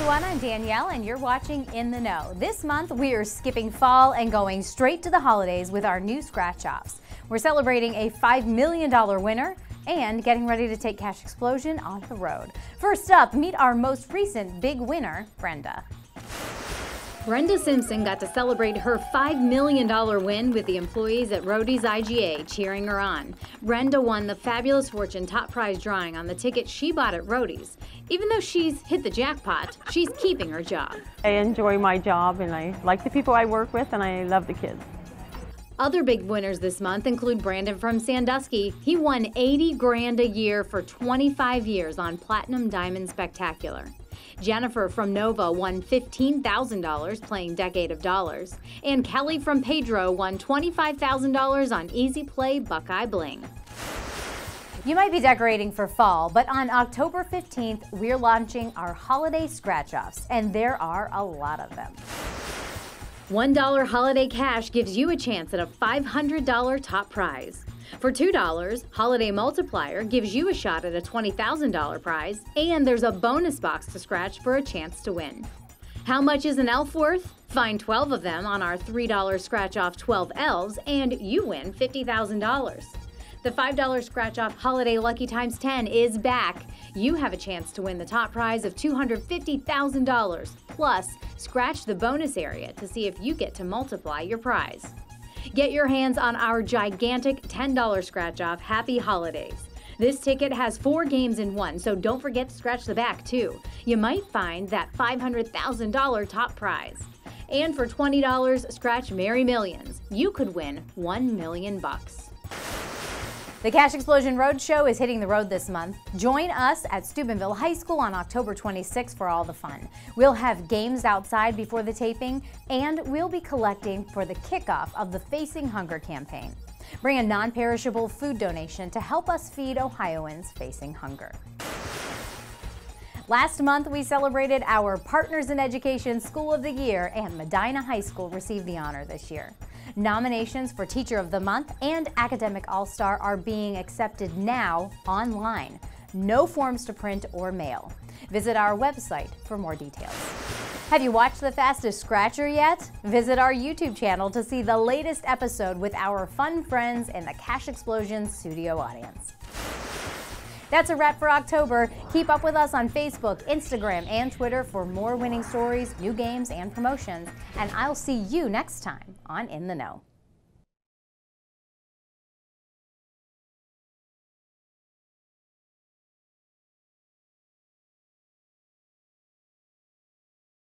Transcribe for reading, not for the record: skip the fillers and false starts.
everyone, I'm Danielle and you're watching In the Know. This month we are skipping fall and going straight to the holidays with our new scratch-offs. We're celebrating a $5 million winner and getting ready to take Cash Explosion on the road. First up, meet our most recent big winner, Brenda. Brenda Simpson got to celebrate her $5 million win with the employees at Rody's IGA cheering her on. Brenda won the Fabulous Fortune top prize drawing on the ticket she bought at Rody's. Even though she's hit the jackpot, she's keeping her job. I enjoy my job and I like the people I work with and I love the kids. Other big winners this month include Brandon from Sandusky. He won 80 grand a year for 25 years on Platinum Diamond Spectacular. Jennifer from Nova won $15,000 playing Decade of Dollars. And Kelly from Pedro won $25,000 on Easy Play Buckeye Bling. You might be decorating for fall, but on October 15th, we're launching our holiday scratch-offs, and there are a lot of them. $1 holiday cash gives you a chance at a $500 top prize. For $2, Holiday Multiplier gives you a shot at a $20,000 prize, and there's a bonus box to scratch for a chance to win. How much is an elf worth? Find 12 of them on our $3 scratch-off 12 elves, and you win $50,000. The $5 scratch-off Holiday Lucky Times 10 is back. You have a chance to win the top prize of $250,000. Plus, scratch the bonus area to see if you get to multiply your prize. Get your hands on our gigantic $10 scratch-off Happy Holidays. This ticket has 4 games in one, so don't forget to scratch the back, too. You might find that $500,000 top prize. And for $20, scratch Merry Millions. You could win $1 million. The Cash Explosion Roadshow is hitting the road this month. Join us at Steubenville High School on October 26th for all the fun. We'll have games outside before the taping, and we'll be collecting for the kickoff of the Facing Hunger campaign. Bring a non-perishable food donation to help us feed Ohioans facing hunger. Last month, we celebrated our Partners in Education School of the Year, and Medina High School received the honor this year. Nominations for Teacher of the Month and Academic All-Star are being accepted now online. No forms to print or mail. Visit our website for more details. Have you watched The Fastest Scratcher yet? Visit our YouTube channel to see the latest episode with our fun friends in the Cash Explosion studio audience. That's a wrap for October. Keep up with us on Facebook, Instagram, and Twitter for more winning stories, new games, and promotions. And I'll see you next time on In the Know.